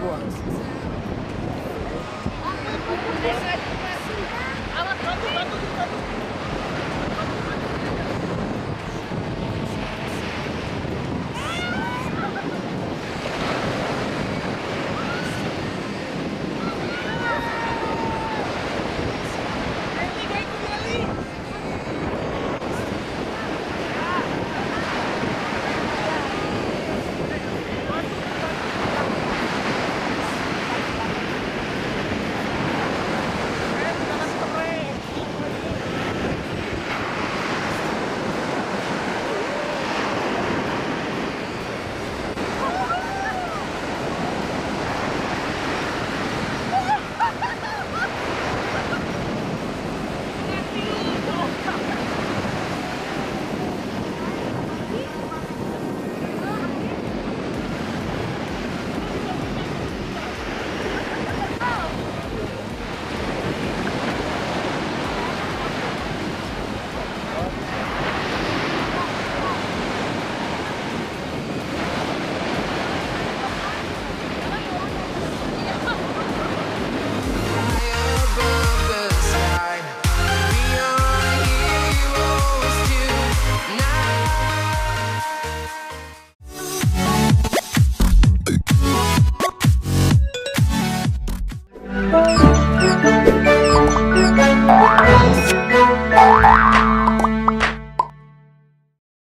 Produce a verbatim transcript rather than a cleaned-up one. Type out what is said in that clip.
loved ones.